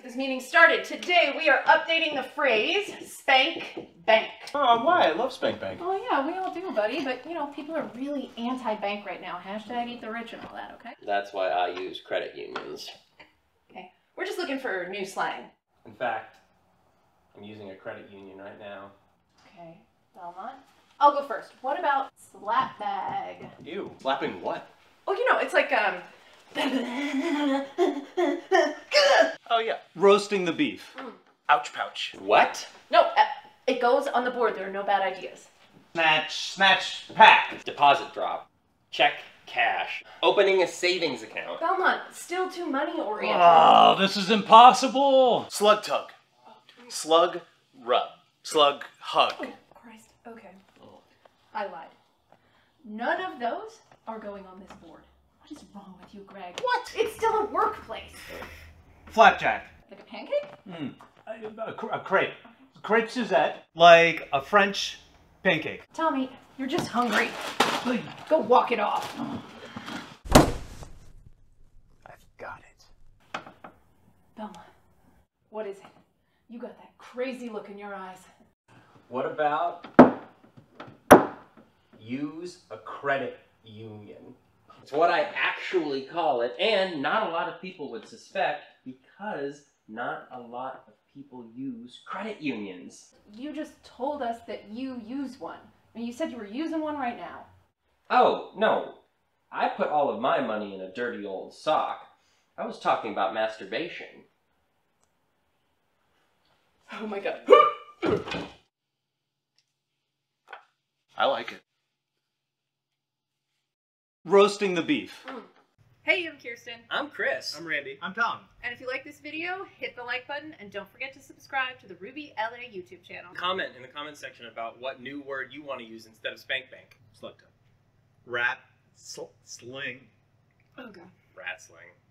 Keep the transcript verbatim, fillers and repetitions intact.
get this meeting started. Today we are updating the phrase spank bank. Oh, why? I love spank bank. Oh yeah, we all do, buddy. But you know, people are really anti-bank right now. Hashtag eat the rich and all that, okay? That's why I use credit unions. Okay. We're just looking for new slang. In fact, I'm using a credit union right now. Okay, Belmont. I'll go first. What about slap bag? Ew. Slapping what? Oh, you know, it's like, um... oh, yeah. Roasting the beef. Mm. Ouch pouch. What? No, uh, it goes on the board. There are no bad ideas. Snatch, snatch, pack. Deposit drop. Check, cash. Opening a savings account. Belmont, still too money-oriented. Oh, this is impossible. Slug tug. Oh, Slug rub. Slug hug. Oh, Christ. Okay. I lied. None of those are going on this board. What is wrong with you, Greg? What? It's still a workplace. Flapjack. Like a pancake? Mm. A, a, a crepe. Crepe Suzette. Like a French pancake. Tommy, you're just hungry. Please. Go walk it off. I've got it. Belmont, what is it? You got that crazy look in your eyes. What about... use a credit union. It's what I actually call it, and not a lot of people would suspect because not a lot of people use credit unions. You just told us that you use one. I mean, you said you were using one right now. Oh, no. I put all of my money in a dirty old sock. I was talking about masturbation. Oh my God. I like it. Roasting the beef. Mm. Hey, I'm Kirsten. I'm Chris. I'm Randy. I'm Tom. And if you like this video, hit the like button and don't forget to subscribe to the Ruby L A YouTube channel. Comment in the comment section about what new word you want to use instead of spank bank. Slug tug. Rat sl sling. Oh God. Rat sling.